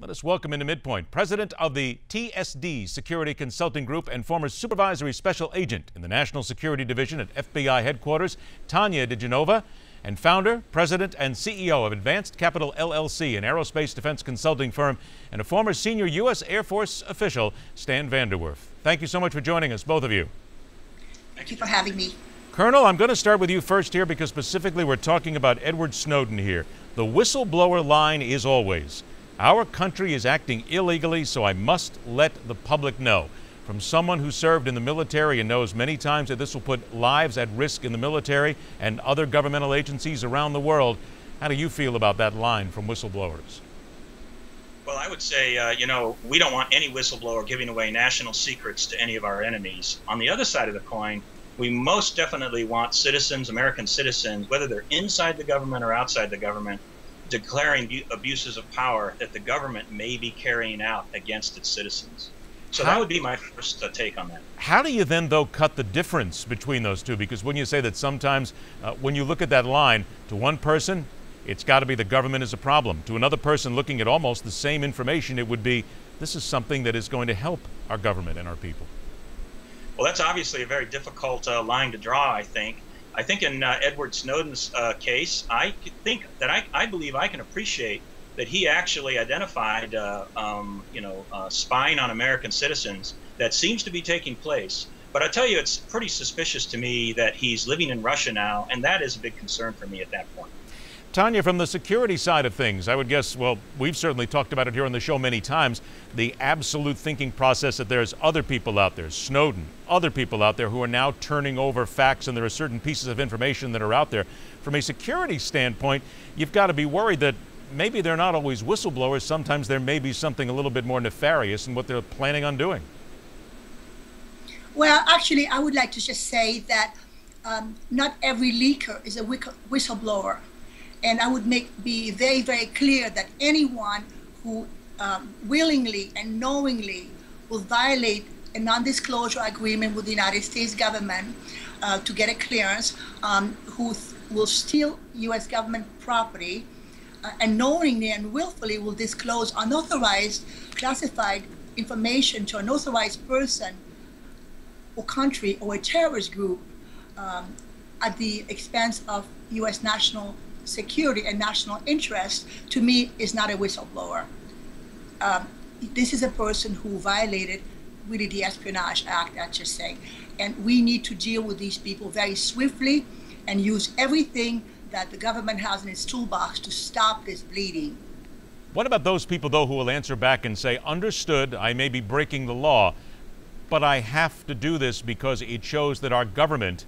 Let us welcome into Midpoint, president of the TSD Security Consulting Group and former supervisory special agent in the National Security Division at FBI headquarters, Tanya DeGenova, and founder, president, and CEO of Advanced Capital LLC, an aerospace defense consulting firm, and a former senior U.S. Air Force official, Stan VanderWerf. Thank you so much for joining us, both of you. Thank you for having me. Colonel, I'm going to start with you first here because specifically we're talking about Edward Snowden here. The whistleblower line is always, our country is acting illegally, so I must let the public know. From someone who served in the military and knows many times that this will put lives at risk in the military and other governmental agencies around the world, how do you feel about that line from whistleblowers? Well, I would say, you know, we don't want any whistleblower giving away national secrets to any of our enemies. On the other side of the coin, we most definitely want citizens, American citizens, whether they're inside the government or outside the government, declaring abuses of power that the government may be carrying out against its citizens. So that would be my first take on that. How do you then, though, cut the difference between those two? Because when you say that sometimes when you look at that line, to one person, it's got to be the government is a problem. To another person looking at almost the same information, it would be, this is something that is going to help our government and our people. Well, that's obviously a very difficult line to draw, I think. I think in Edward Snowden's case, I think that I believe I can appreciate that he actually identified, you know, spying on American citizens that seems to be taking place. But I tell you, it's pretty suspicious to me that he's living in Russia now, and that is a big concern for me at that point. Tanya, from the security side of things, I would guess, well, we've certainly talked about it here on the show many times, the absolute thinking process that there's other people out there, Snowden, other people out there who are now turning over facts, and there are certain pieces of information that are out there. From a security standpoint, you've got to be worried that maybe they're not always whistleblowers. Sometimes there may be something a little bit more nefarious in what they're planning on doing. Well, actually, I would like to just say that not every leaker is a whistleblower. And I would be very, very clear that anyone who willingly and knowingly will violate a non-disclosure agreement with the United States government to get a clearance, who will steal U.S. government property and knowingly and willfully will disclose unauthorized classified information to an authorized person or country or a terrorist group at the expense of U.S. national security and national interest, to me, is not a whistleblower. This is a person who violated really the Espionage Act, that's just saying. And we need to deal with these people very swiftly and use everything that the government has in its toolbox to stop this bleeding. What about those people, though, who will answer back and say, understood, I may be breaking the law, but I have to do this because it shows that our government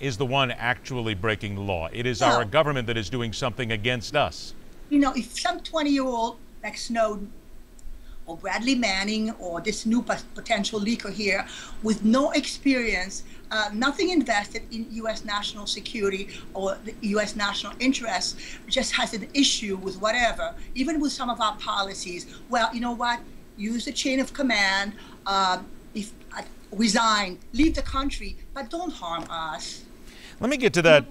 is the one actually breaking the law. It is our government that is doing something against us. You know, if some 20-year-old like Snowden or Bradley Manning or this new potential leaker here with no experience, nothing invested in U.S. national security or the U.S. national interests, just has an issue with whatever, even with some of our policies, well, you know what, use the chain of command, resign, leave the country, but don't harm us. Let me get to that,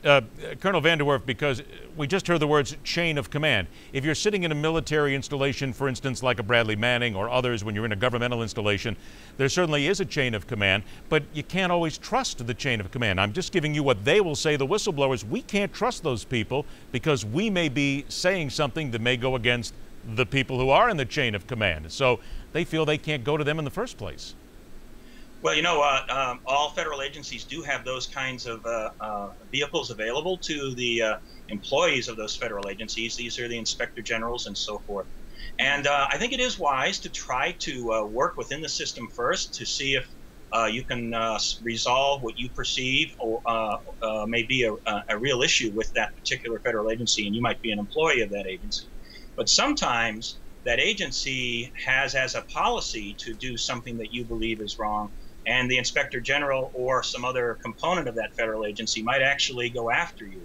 Colonel VanderWerf, because we just heard the words chain of command. If you're sitting in a military installation, for instance, like a Bradley Manning or others, when you're in a governmental installation, there certainly is a chain of command, but you can't always trust the chain of command. I'm just giving you what they will say, the whistleblowers. We can't trust those people because we may be saying something that may go against the people who are in the chain of command. So they feel they can't go to them in the first place. Well, you know, all federal agencies do have those kinds of vehicles available to the employees of those federal agencies. These are the inspector generals and so forth. And I think it is wise to try to work within the system first to see if you can resolve what you perceive or may be a real issue with that particular federal agency, and you might be an employee of that agency. But sometimes that agency has as a policy to do something that you believe is wrong, and the inspector general or some other component of that federal agency might actually go after you.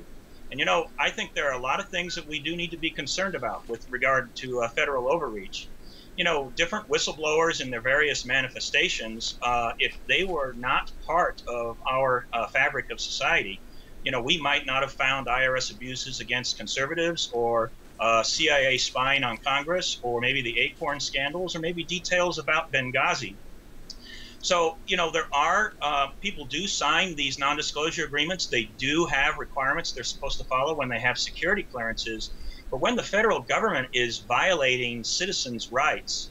And, you know, I think there are a lot of things that we do need to be concerned about with regard to federal overreach. You know, different whistleblowers in their various manifestations, if they were not part of our fabric of society, you know, we might not have found IRS abuses against conservatives or CIA spying on Congress, or maybe the Acorn scandals, or maybe details about Benghazi. So, you know, there are people do sign these non-disclosure agreements. They do have requirements they're supposed to follow when they have security clearances. But when the federal government is violating citizens' rights,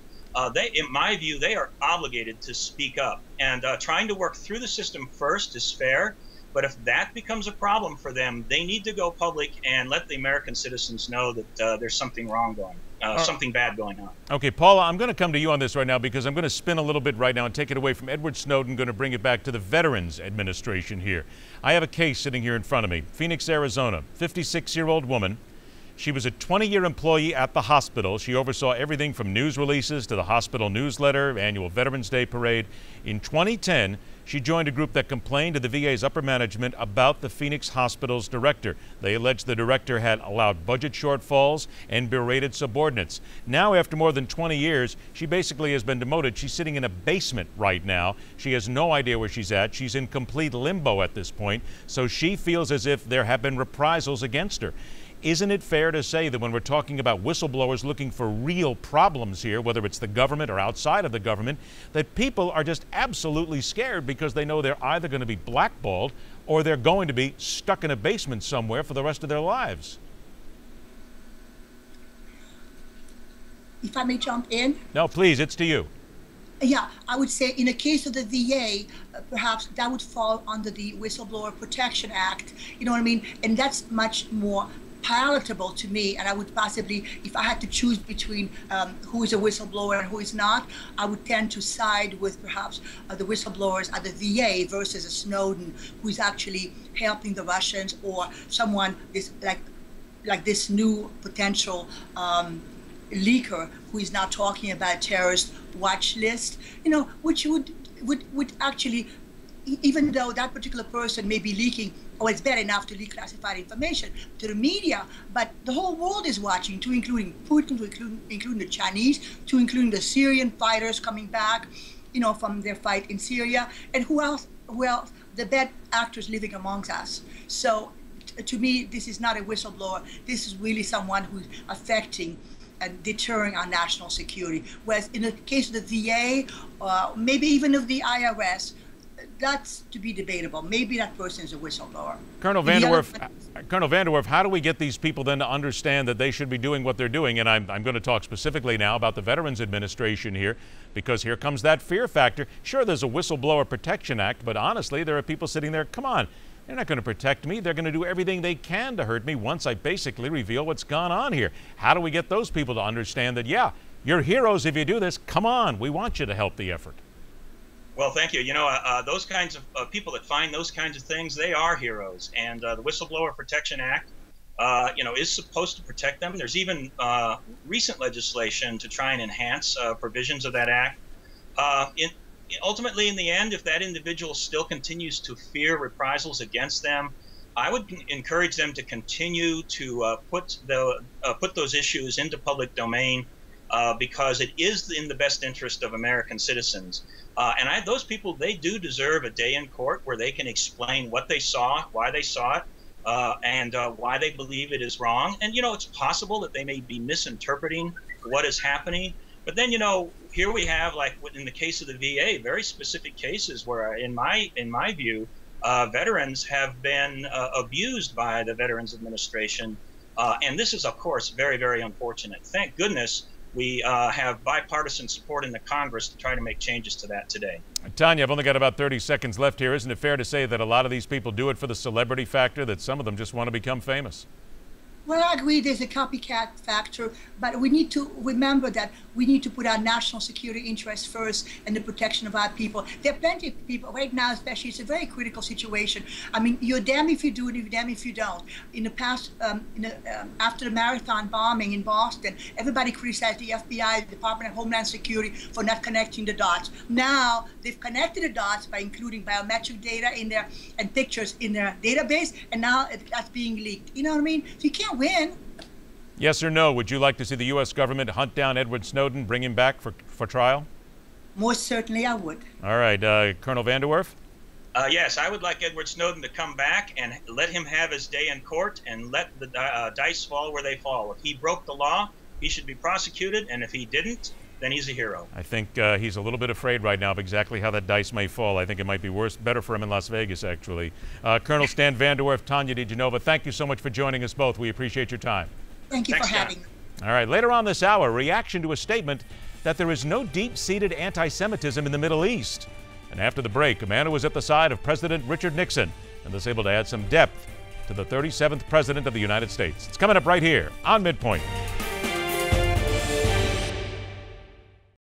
they, in my view, they are obligated to speak up. And trying to work through the system first is fair. But if that becomes a problem for them, they need to go public and let the American citizens know that there's something wrong going, something bad going on. Okay, Paula, I'm going to come to you on this right now because I'm going to spin a little bit right now and take it away from Edward Snowden, going to bring it back to the Veterans Administration here. I have a case sitting here in front of me, Phoenix, Arizona, 56-year-old woman. She was a 20-year employee at the hospital. She oversaw everything from news releases to the hospital newsletter, annual Veterans Day parade. In 2010, she joined a group that complained to the VA's upper management about the Phoenix Hospital's director. They alleged the director had allowed budget shortfalls and berated subordinates. Now, after more than 20 years, she basically has been demoted. She's sitting in a basement right now. She has no idea where she's at. She's in complete limbo at this point, so she feels as if there have been reprisals against her. Isn't it fair to say that when we're talking about whistleblowers looking for real problems here, whether it's the government or outside of the government, that people are just absolutely scared because they know they're either going to be blackballed or they're going to be stuck in a basement somewhere for the rest of their lives? If I may jump in? No, please, it's to you. Yeah, I would say in the case of the VA, perhaps that would fall under the Whistleblower Protection Act, you know what I mean? And that's much more palatable to me, and I would possibly, if I had to choose between who is a whistleblower and who is not, I would tend to side with perhaps the whistleblowers at the VA versus a Snowden, who is actually helping the Russians or someone this, like this new potential leaker who is now talking about a terrorist watch list, you know, which would actually, even though that particular person may be leaking, or it's bad enough to leak classified information to the media, but the whole world is watching, to including Putin, to including the Chinese, to including the Syrian fighters coming back, you know, from their fight in Syria, and who else? Well, the bad actors living amongst us. So, to me, this is not a whistleblower. This is really someone who's affecting and deterring our national security. Whereas in the case of the VA, maybe even of the IRS, that's to be debatable. Maybe that person is a whistleblower. Colonel VanderWerf, how do we get these people then to understand that they should be doing what they're doing? And I'm going to talk specifically now about the Veterans Administration here, because here comes that fear factor. Sure, there's a Whistleblower Protection Act, but honestly, there are people sitting there, come on, they're not going to protect me. They're going to do everything they can to hurt me once I basically reveal what's gone on here. How do we get those people to understand that, yeah, you're heroes if you do this. Come on, we want you to help the effort. Well, thank you. You know, those kinds of people that find those kinds of things, they are heroes. And the Whistleblower Protection Act, you know, is supposed to protect them. There's even recent legislation to try and enhance provisions of that act. Ultimately, in the end, if that individual still continues to fear reprisals against them, I would encourage them to continue to put those issues into public domain. Because it is in the best interest of American citizens. And those people, they do deserve a day in court where they can explain what they saw, why they saw it, and why they believe it is wrong. And, you know, it's possible that they may be misinterpreting what is happening. But then, you know, here we have, like in the case of the VA, very specific cases where, in my view, veterans have been abused by the Veterans Administration. And this is, of course, very, very unfortunate. Thank goodness we have bipartisan support in the Congress to try to make changes to that today. Tanya, I've only got about 30 seconds left here. Isn't it fair to say that a lot of these people do it for the celebrity factor, that some of them just want to become famous? Well, I agree there's a copycat factor, but we need to remember that we need to put our national security interests first and the protection of our people. There are plenty of people right now, especially, it's a very critical situation. I mean, you're damned if you do and you're damned if you don't. In the past, after the marathon bombing in Boston, everybody criticized the FBI, the Department of Homeland Security, for not connecting the dots. Now, they've connected the dots by including biometric data in there and pictures in their database, and now that's being leaked. You know what I mean? So you can't win. Yes or no, would you like to see the U.S. government hunt down Edward Snowden, bring him back for trial? Most certainly I would. All right, Colonel VanderWerf? Yes, I would like Edward Snowden to come back and let him have his day in court and let the dice fall where they fall. If he broke the law, he should be prosecuted, and if he didn't, then he's a hero. I think he's a little bit afraid right now of exactly how that dice may fall. I think it might be worse, better for him in Las Vegas, actually. Colonel Stan VanderWerf, Tanya DeGenova, thank you so much for joining us both. We appreciate your time. Thank you for having me. All right, later on this hour, reaction to a statement that there is no deep-seated anti-Semitism in the Middle East. And after the break, a man who was at the side of President Richard Nixon and was able to add some depth to the 37th President of the United States. It's coming up right here on Midpoint.